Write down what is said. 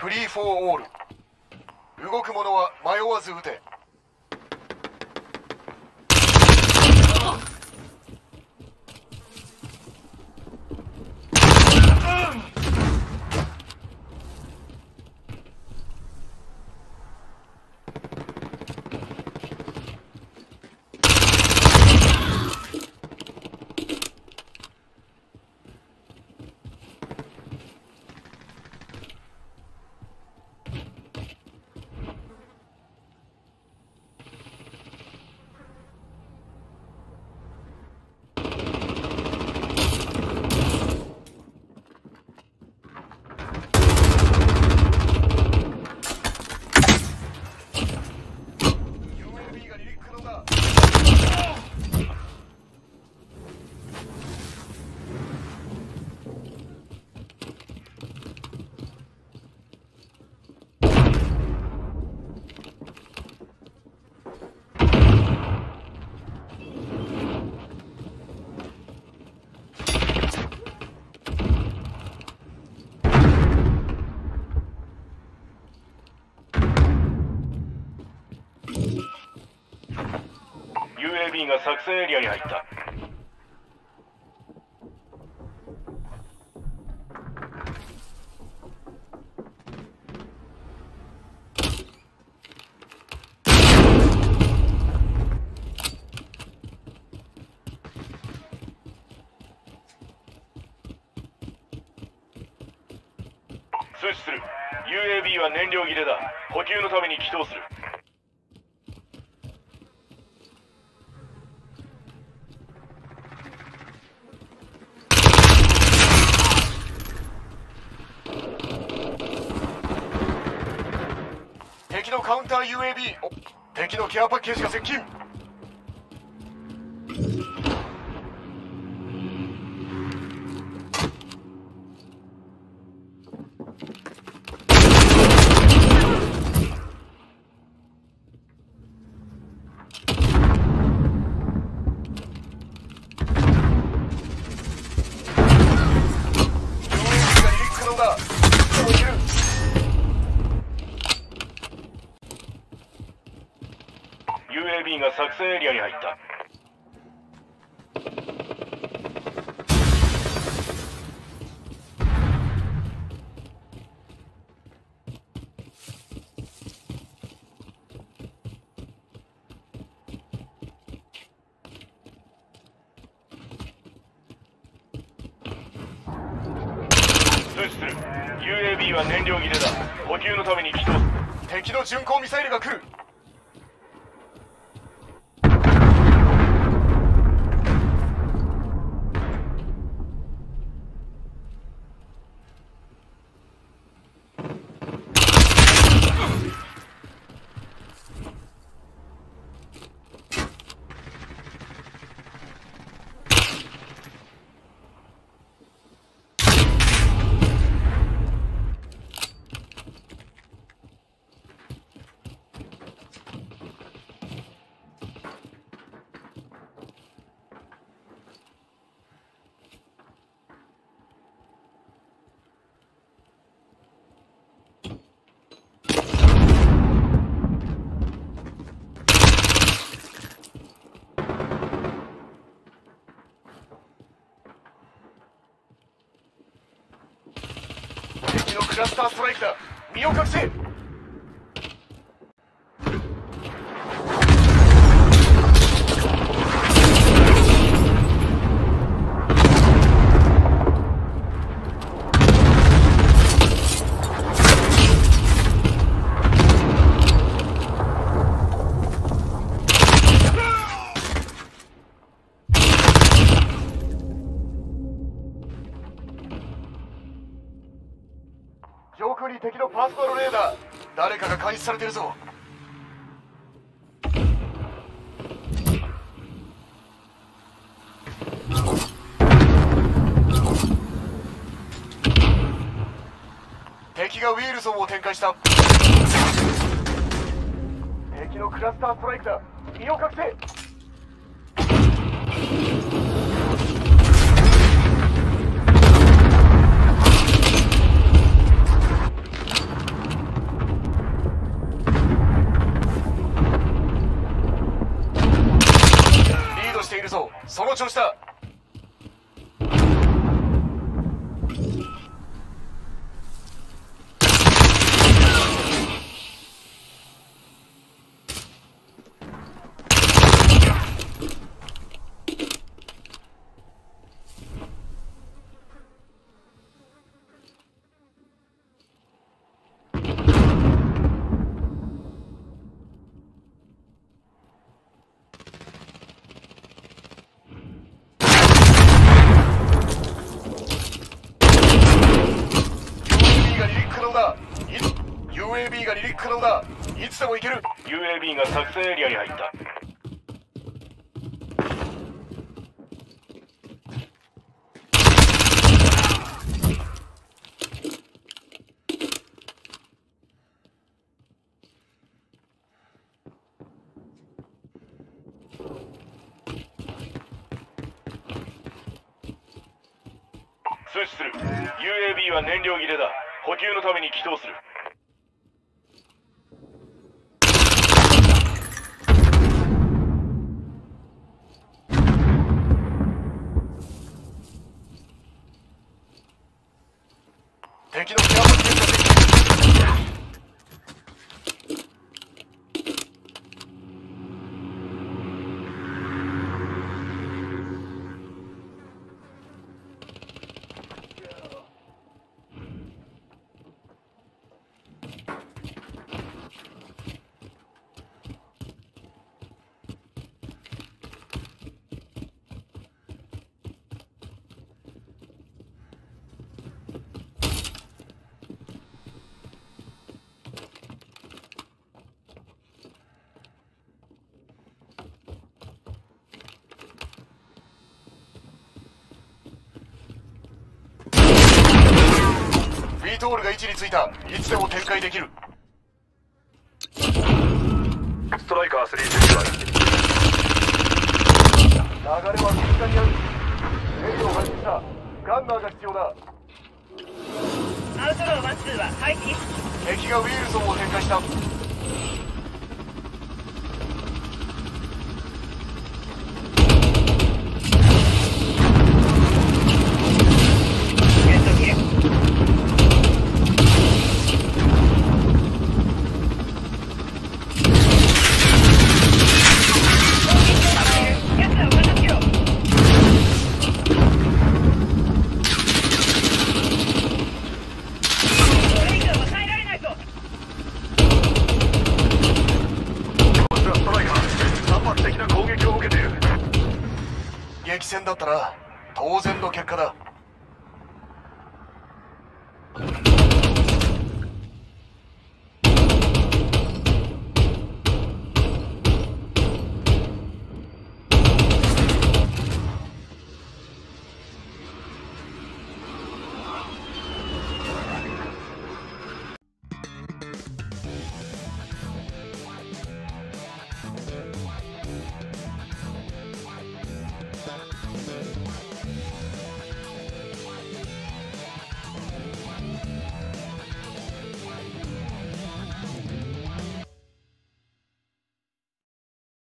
フリーフォーオール。動く者は迷わず撃て。UAV が作戦エリアに入った。通知する。UAV は燃料切れだ。補給のために帰投する。敵のカウンター UAB、 敵のケアパッケージが接近。UAV が作戦エリアに入った。通知する。UAV は燃料切れだ。補給のために起動。敵の巡航ミサイルが来る。クラスターストライクだ。身を隠せ。上空に敵のパーソナルレーダー、誰かが監視されてるぞ。敵がウィールソンを展開した。敵のクラスターストライクだ。身を隠せ。UAV が離陸可能だ。いつでも行ける。 UAV が作戦エリアに入った。通知する。 UAV は燃料切れだ。補給のために起動する。敵のキャンプ地点だ。トールが位置についた。いつでも展開できる。ストライカー3です。流れは右下にある。燃料が来た。ガンナーが必要だ。アウトロー1-2は廃棄。敵がウィルソンを展開した。激戦だったな。当然の結果だ。